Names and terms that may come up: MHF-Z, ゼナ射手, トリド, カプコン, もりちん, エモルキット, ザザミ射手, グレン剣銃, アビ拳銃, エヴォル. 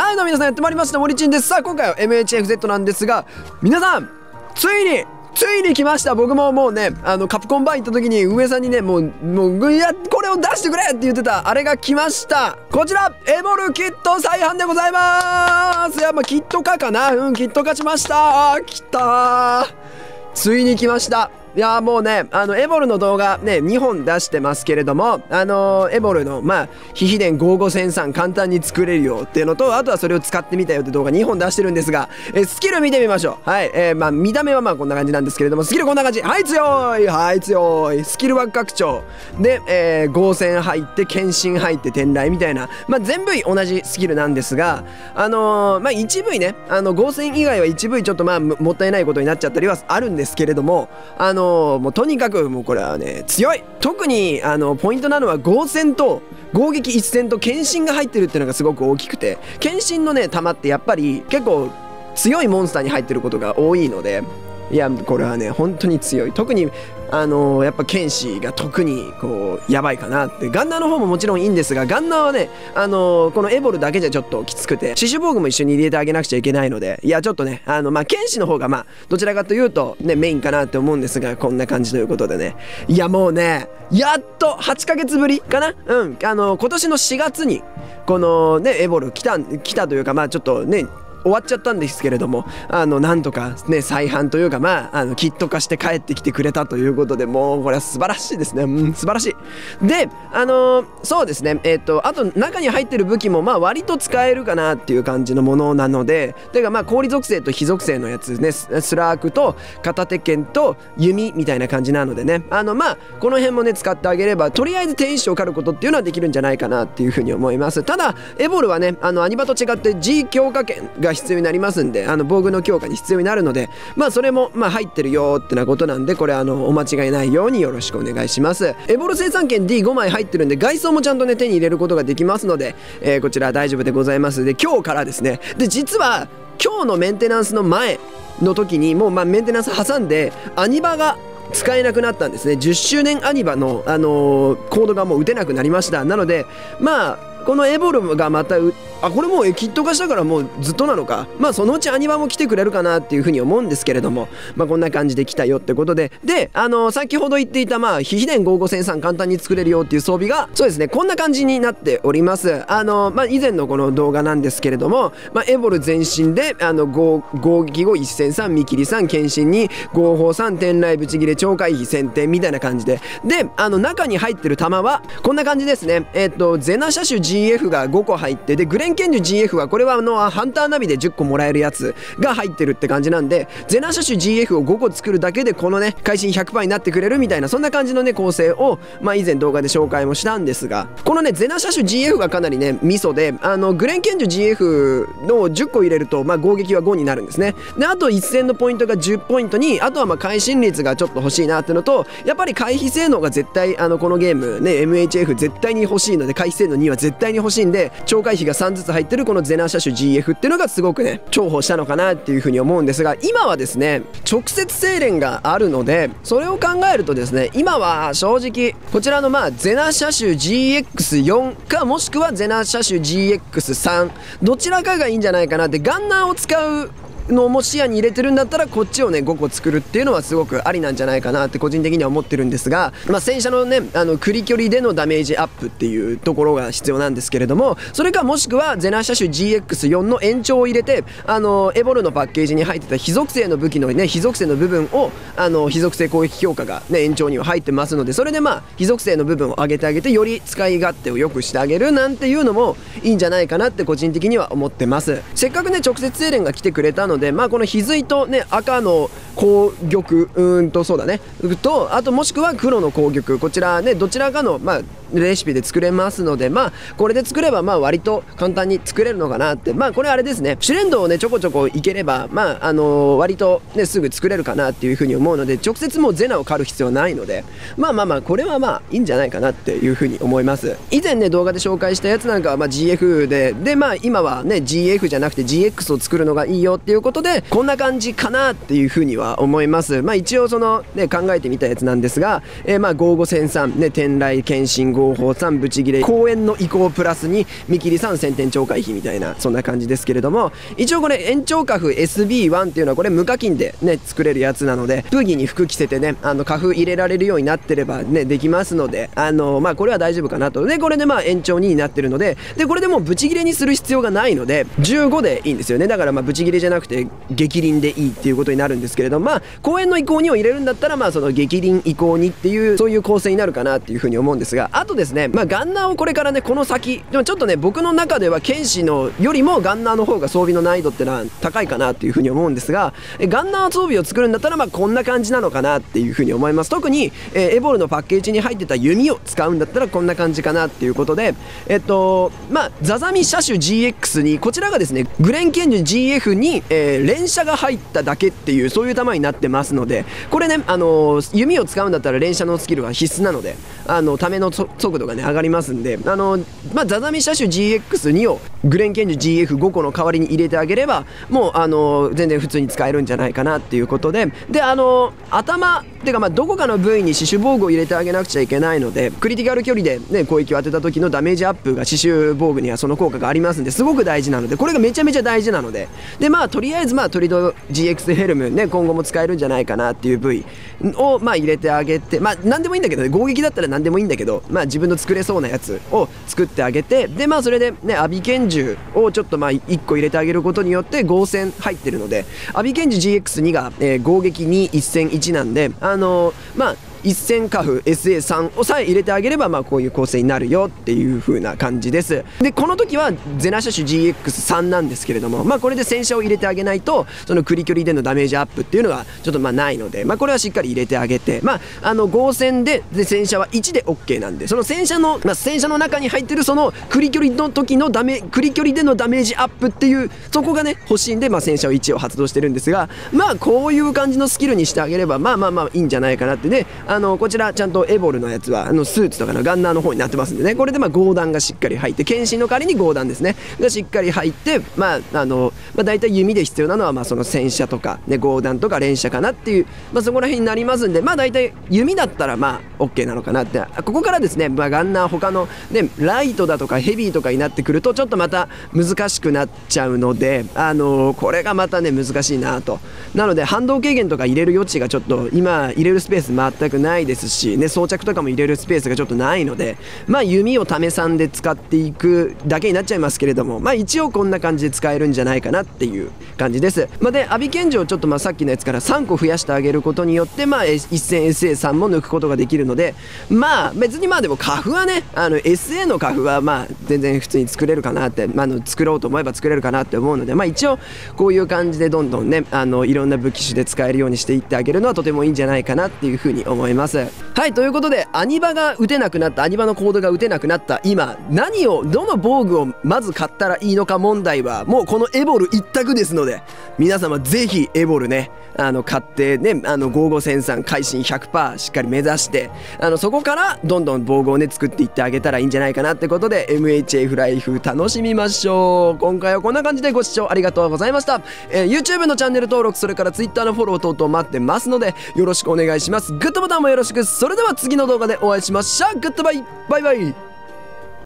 はい、どうも皆さんやってまいりました、森ちんです。さあ今回は MHF-Z なんですが、皆さんついに来ました。僕ももうね、カプコンバー行った時に上さんにね、もういやこれを出してくれって言ってたあれが来ました。こちらエモルキット再販でございます。いやまあキット化かな、うん、キット化しました。来たー、ついに来ました。いやもうね、エボルの動画ね、2本出してますけれども、エボルの、まあ、非秘伝5513簡単に作れるよっていうのと、あとはそれを使ってみたよって動画2本出してるんですが、スキル見てみましょう。はい、まあ、見た目はまあこんな感じなんですけれども、スキルこんな感じ。はい、強い、はい、強い。スキルは拡張。で、合戦入って、献身入って、天雷みたいな、まあ、全部同じスキルなんですが、まあ、1部位ね、合戦以外は1部位ちょっとまあ、もったいないことになっちゃったりはあるんですけれども、もうとにかくもうこれはね強い。特にポイントなのは合戦と合撃一戦と献身が入ってるっていうのがすごく大きくて、献身のね弾ってやっぱり結構強いモンスターに入ってることが多いので、いやこれはね本当に強い。特にやっぱ剣士が特にこうやばいかなって。ガンナーの方ももちろんいいんですが、ガンナーはねこのエボルだけじゃちょっときつくて、死守防具も一緒に入れてあげなくちゃいけないので、いやちょっとねまあ剣士の方がまあどちらかというとねメインかなって思うんですが、こんな感じということでね、いやもうねやっと8ヶ月ぶりかな、うん、今年の4月にこのねエボル来たというか、まあちょっとね終わっちゃったんですけれども、なんとかね再販というか、まあキット化して帰ってきてくれたということで、もうこれは素晴らしいですね、うん、素晴らしい。でそうですね、あと中に入ってる武器もまあ割と使えるかなっていう感じのものなので、ていうかまあ氷属性と火属性のやつね、スラークと片手剣と弓みたいな感じなのでね、まあこの辺もね使ってあげればとりあえず天一を狩ることっていうのはできるんじゃないかなっていうふうに思います。ただエボルはねアニバと違って G 強化剣が必要になりますんで、防具の強化に必要になるので、まあそれもまあ入ってるよーってなことなんで、これお間違いないようによろしくお願いします。エボル生産券 D5 枚入ってるんで、外装もちゃんとね手に入れることができますので、こちら大丈夫でございます。で今日からですね、で実は今日のメンテナンスの前の時にもうまあメンテナンス挟んでアニバが使えなくなったんですね。10周年アニバの、コードがもう打てなくなりました。なのでまあこのエボルがまたこれもうキット化したからもうずっとなのか、まあそのうちアニバも来てくれるかなっていうふうに思うんですけれども、まあこんな感じで来たよってことで、で先ほど言っていたまあ非秘伝5513簡単に作れるよっていう装備がそうですねこんな感じになっております。まあ以前のこの動画なんですけれども、まあエボル全身で合撃後1003見切り3献身に合法3天雷ぶち切れ超回避1000点みたいな感じで、で中に入ってる弾はこんな感じですね。ゼナ射手 GF が5個入ってで、グレン剣銃 GF はこれはハンターナビで10個もらえるやつが入ってるって感じなんで、ゼナ射手 GF を5個作るだけでこのね会心 100% になってくれるみたいな、そんな感じのね構成をまあ以前動画で紹介もしたんですが、このねゼナ射手 GF がかなりねミソで、グレン剣銃 GF の10個入れるとまあ合撃は5になるんですね。であと1000のポイントが10ポイントに、あとはまあ会心率がちょっと欲しいなってのと、やっぱり回避性能が絶対このゲームね MHF 絶対に欲しいので、回避性能2は絶対に欲しいんで、超回避が3ずつ入ってるこのゼナ射手 GF っていうのがすごくね重宝したのかなっていうふうに思うんですが、今はですね直接精錬があるので、それを考えるとですね、今は正直こちらのまあゼナ射手 GX4 かもしくはゼナ射手 GX3 どちらかがいいんじゃないかなって。ガンナーを使うのも視野に入れてるんだったらこっちをね5個作るっていうのはすごくありなんじゃないかなって個人的には思ってるんですが、まあ戦車のね距離でのダメージアップっていうところが必要なんですけれども、それかもしくはゼナ射手 GX4 の延長を入れてエボルのパッケージに入ってた非属性の武器のね非属性の部分を非属性攻撃強化がね延長には入ってますので、それでまあ非属性の部分を上げてあげてより使い勝手を良くしてあげるなんていうのもいいんじゃないかなって個人的には思ってます。せっかくね直接精錬が来てくれたので、まあこのヒズイとね赤の攻玉そうだねと、あともしくは黒の攻玉、こちらねどちらかのまあレシピで作れますので、まあこれで作ればまあ割と簡単に作れるのかなって。まあこれあれですね、主練度をねちょこちょこいければまあ割とねすぐ作れるかなっていうふうに思うので、直接もうゼナを狩る必要ないので、まあまあまあこれはまあいいんじゃないかなっていうふうに思います。以前ね動画で紹介したやつなんかはまあ GF でまあ今はね GF じゃなくて GX を作るのがいいよっていうことで、こんな感じかなっていうふうには思います。まあ一応そのね考えてみたやつなんですが、まあ5513ね天雷献身合法3ブチギレ公演の移行プラスに見切り3宣伝懲戒費みたいなそんな感じですけれども、一応これ延長花粉 SB1 っていうのはこれ無課金でね作れるやつなので、プギに服着せてね花粉入れられるようになってればねできますので、まあこれは大丈夫かなと。でこれでまあ延長2になってるので、でこれでもうブチギレにする必要がないので15でいいんですよね。だからまあブチギレじゃなくて逆鱗でいいっていうことになるんですけれども、まあ公演の移行2を入れるんだったらまあその逆鱗移行2っていうそういう構成になるかなっていうふうに思うんですが、あとですねまあガンナーをこれからねこの先でもちょっとね僕の中では剣士のよりもガンナーの方が装備の難易度ってのは高いかなっていうふうに思うんですが、ガンナー装備を作るんだったらまあこんな感じなのかなっていうふうに思います。特にエボルのパッケージに入ってた弓を使うんだったらこんな感じかなっていうことで、まあザザミ射手 GX にこちらがですねグレン剣術 GF に、連射が入っただけっていうそういう弾になってますので、これね弓を使うんだったら連射のスキルは必須なのでための速度がね上がりますんで、まあザザミ射手 GX2 をグレン剣術 GF5 個の代わりに入れてあげればもう全然普通に使えるんじゃないかなっていうことで、で頭っていうかまあどこかの部位に刺繍防具を入れてあげなくちゃいけないので、クリティカル距離でね攻撃を当てた時のダメージアップが刺繍防具にはその効果がありますんですごく大事なので、これがめちゃめちゃ大事なので、でまあとりあえずまあトリド GX ヘルムね今後も使えるんじゃないかなっていう部位をまあ入れてあげて、まあ何でもいいんだけどね、攻撃だったら何でもいいんだけどまあ自分の作れそうなやつを作ってあげて、でまあそれでねアビ拳銃をちょっとまあ1個入れてあげることによって合戦入ってるので、アビ拳銃 GX2 が攻撃2 1戦1なんでまあ1000カフ SA3 をさえ入れてあげればまあこういう構成になるよっていう風な感じです。でこの時はゼナ射手 GX3 なんですけれども、まあこれで戦車を入れてあげないとそのクリ距離でのダメージアップっていうのはちょっとまあないので、まあこれはしっかり入れてあげて、まあ合戦で戦車は1で OK なんで、その戦車の中に入ってるそのクリ距離の時のクリ距離でのダメージアップっていうそこがね欲しいんで、まあ戦車を1を発動してるんですが、まあこういう感じのスキルにしてあげればまあまあまあいいんじゃないかなってね。こちらちゃんとエボルのやつはスーツとかのガンナーの方になってますんでね、これでまあ強弾がしっかり入って、剣身の代わりに強弾ですねがしっかり入って、まあまあ大体弓で必要なのはまあその戦車とかね強弾とか連射かなっていう、まあそこら辺になりますんで、まあ大体弓だったらまあ OK なのかなって。ここからですねまあガンナー他のねライトだとかヘビーとかになってくるとちょっとまた難しくなっちゃうので、これがまたね難しいなと。なので反動軽減とか入れる余地がちょっと今入れるスペース全くないですしね、装着とかも入れるスペースがちょっとないので、まあ弓を試さんで使っていくだけになっちゃいますけれども、まあ一応こんな感じで使えるんじゃないかなっていう感じです。まあ、でアビ剣銃をちょっとまあさっきのやつから3個増やしてあげることによってまあ 1000SA3 も抜くことができるので、まあ別にまあでもカフはねSA のカフはまあ全然普通に作れるかなって、まあ作ろうと思えば作れるかなって思うので、まあ一応こういう感じでどんどんねいろんな武器種で使えるようにしていってあげるのはとてもいいんじゃないかなっていうふうに思います。はい、ということでアニバのコードが打てなくなった今、どの防具をまず買ったらいいのか問題はもうこのエボル一択ですので、皆様ぜひエボルね買ってね5513改新 100% しっかり目指してそこからどんどん防具をね作っていってあげたらいいんじゃないかなってことで、 MHF ライフ楽しみましょう。今回はこんな感じでご視聴ありがとうございました、YouTube のチャンネル登録、それから Twitter のフォロー等々待ってますのでよろしくお願いします。グッドボタンもよろしく。それでは次の動画でお会いしましょう。グッドバイバイバイ。